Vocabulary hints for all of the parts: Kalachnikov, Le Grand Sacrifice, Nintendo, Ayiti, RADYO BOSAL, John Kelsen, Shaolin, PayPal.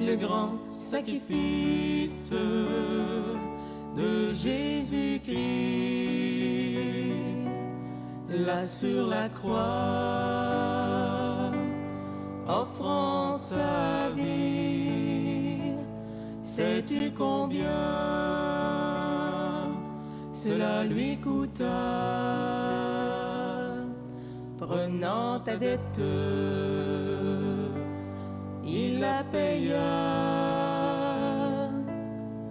le grand sacrifice de Jésus-Christ, là sur la croix, offrant sa vie. Sais-tu combien cela lui coûta, prenant ta dette, il la paya.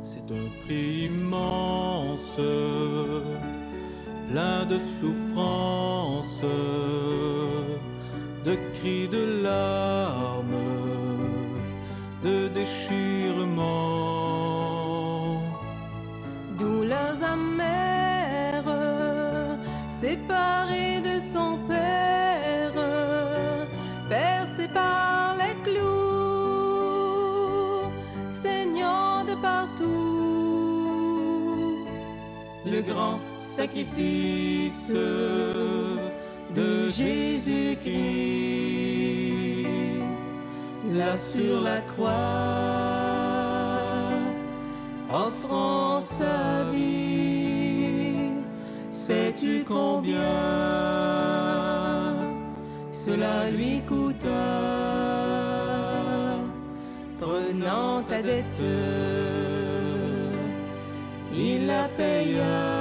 C'est un prix immense, plein de souffrances, de cris, de larmes, de déchirements. Douleurs amères, séparées de son père, percé par les clous, partout. Le grand sacrifice de Jésus-Christ, là sur la croix, offrant sa vie. Sais-tu combien cela lui coûta, prenant ta dette, il la paya.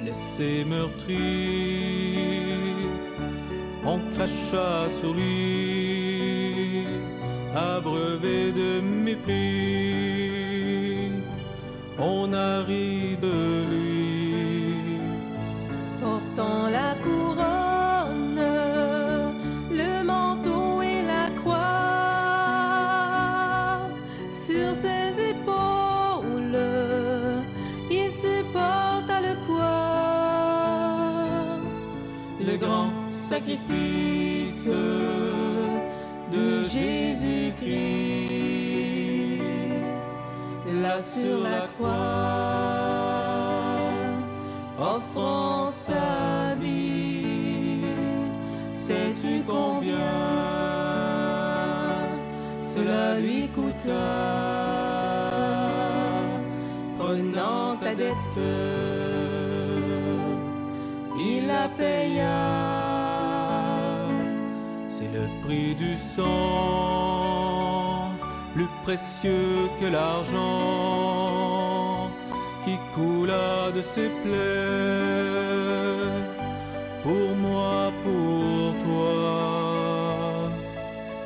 Blessé, meurtri, on cracha sur lui, abreuvé de mépris, on a ri de lui. Portant la couronne, le manteau et la croix, sur ses épaules, il supporte le poids. Le grand sacrifice de Jésus-Christ, là sur la croix, offrant sa vie. Sais-tu combien cela lui coûta, prenant ta dette, il la paya. C'est le prix du sang, plus précieux que l'argent, qui coula de ses plaies, pour moi, pour toi.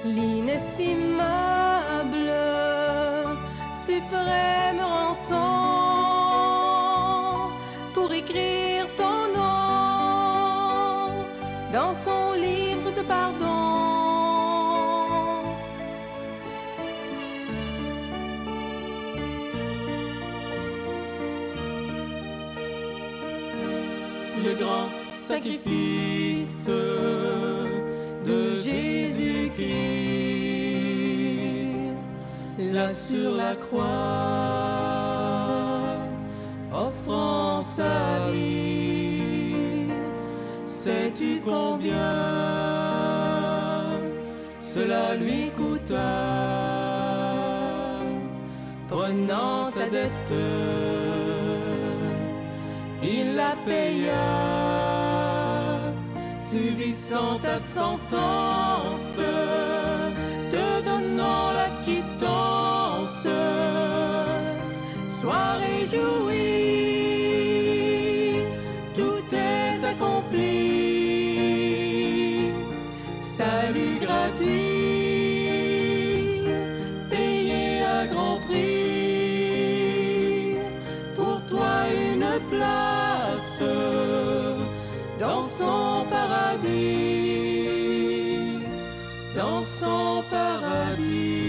L'inestimable, suprême rançon, écrire ton nom dans son livre de pardon. Le grand sacrifice de Jésus-Christ, là sur la croix, offrant sa vie. Sais-tu combien cela lui coûta, prenant ta dette, il la paya. Subissant ta sentence, te donnant la quittance, sois réjoui, salut gratuit, payé à grand prix, pour toi une place dans son paradis, dans son paradis.